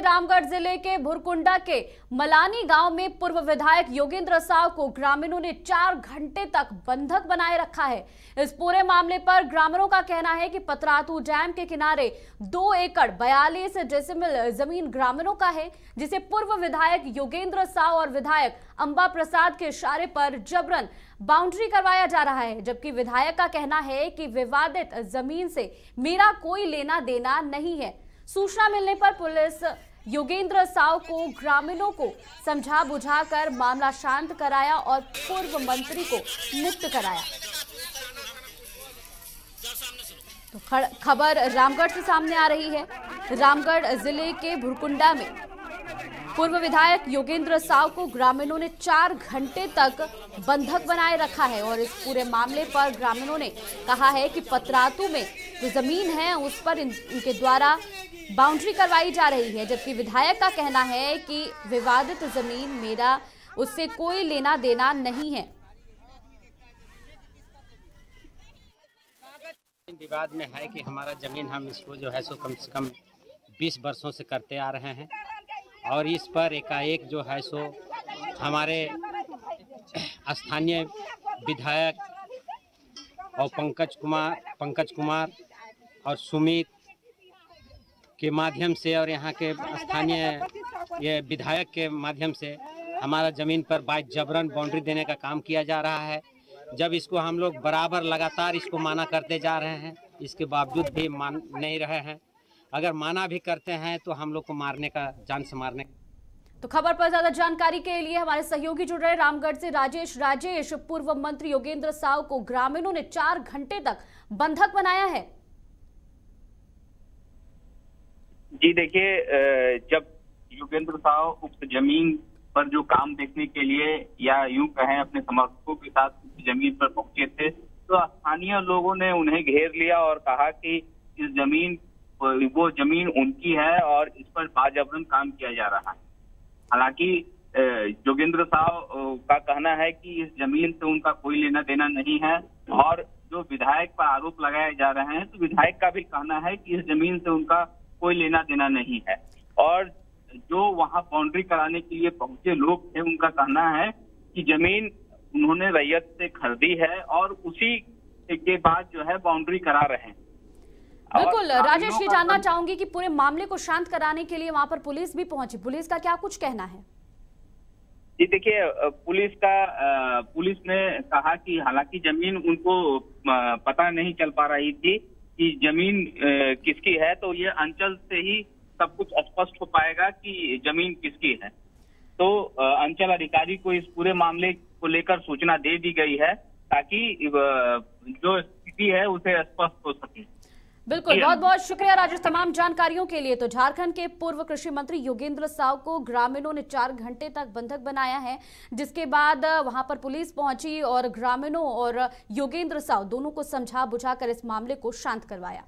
रामगढ़ जिले के भुरकुंडा के मलानी गांव में पूर्व विधायक योगेंद्र साव को ग्रामीणों ने 4 घंटे तक बंधक बनाए रखा है। इस पूरे मामले पर ग्रामीणों का कहना है कि पतरातू डैम के किनारे 2 एकड़ 42 डेसिमल जमीन ग्रामीणों का है, जिसे पूर्व विधायक योगेंद्र साव और विधायक अंबा प्रसाद के इशारे पर जबरन बाउंड्री करवाया जा रहा है, जबकि विधायक का कहना है कि विवादित जमीन से मेरा कोई लेना देना नहीं है। सूचना मिलने पर पुलिस योगेंद्र साव को ग्रामीणों को समझा बुझा कर मामला शांत कराया और पूर्व मंत्री को मुक्त कराया। तो खबर रामगढ़ से सामने आ रही है। रामगढ़ जिले के भुरकुंडा में पूर्व विधायक योगेंद्र साव को ग्रामीणों ने 4 घंटे तक बंधक बनाए रखा है और इस पूरे मामले पर ग्रामीणों ने कहा है कि पतरातू में जो जमीन है उस पर इनके द्वारा बाउंड्री करवाई जा रही है, जबकि विधायक का कहना है कि विवादित जमीन मेरा उससे कोई लेना देना नहीं है। विवाद में है कि हमारा जमीन हम इसको जो है सो कम से कम 20 वर्षों से करते आ रहे हैं और इस पर एकाएक जो है सो हमारे स्थानीय विधायक और पंकज कुमार और सुमित के माध्यम से और यहाँ के स्थानीय ये विधायक के माध्यम से हमारा ज़मीन पर बाय जबरन बाउंड्री देने का काम किया जा रहा है। जब इसको हम लोग बराबर लगातार इसको माना करते जा रहे हैं, इसके बावजूद भी मान नहीं रहे हैं। अगर माना भी करते हैं तो हम लोग को मारने का, जान से मारने का। तो खबर पर ज्यादा जानकारी के लिए हमारे सहयोगी जुड़ रहे रामगढ़ से राजेश। पूर्व मंत्री योगेंद्र साव को ग्रामीणों ने 4 घंटे तक बंधक बनाया है। जी देखिए, जब योगेंद्र साव उक्त जमीन पर जो काम देखने के लिए या यूं कहें अपने समर्थकों के साथ जमीन पर पहुंचे थे तो स्थानीय लोगों ने उन्हें घेर लिया और कहा कि वो जमीन उनकी है और इस पर बाजबरन काम किया जा रहा है। हालांकि योगेंद्र साव का कहना है कि इस जमीन से उनका कोई लेना देना नहीं है और जो विधायक पर आरोप लगाए जा रहे हैं तो विधायक का भी कहना है कि इस जमीन से उनका कोई लेना देना नहीं है और जो वहां बाउंड्री कराने के लिए पहुंचे लोग थे उनका कहना है कि जमीन उन्होंने रैयत से खरीदी है और उसी के बाद जो है बाउंड्री करा रहे हैं। बिल्कुल राजेश, ये जानना चाहूंगी कि पूरे मामले को शांत कराने के लिए वहां पर पुलिस भी पहुंची, पुलिस का क्या कुछ कहना है? जी देखिए, पुलिस ने कहा कि हालांकि जमीन उनको पता नहीं चल पा रही थी कि जमीन किसकी है, तो ये अंचल से ही सब कुछ स्पष्ट हो पाएगा कि जमीन किसकी है। तो अंचल अधिकारी को इस पूरे मामले को लेकर सूचना दे दी गई है ताकि जो स्थिति है उसे स्पष्ट हो सके। बिल्कुल, बहुत बहुत शुक्रिया राजेश तमाम जानकारियों के लिए। तो झारखंड के पूर्व कृषि मंत्री योगेंद्र साव को ग्रामीणों ने 4 घंटे तक बंधक बनाया है, जिसके बाद वहां पर पुलिस पहुंची और ग्रामीणों और योगेंद्र साव दोनों को समझा बुझा कर इस मामले को शांत करवाया।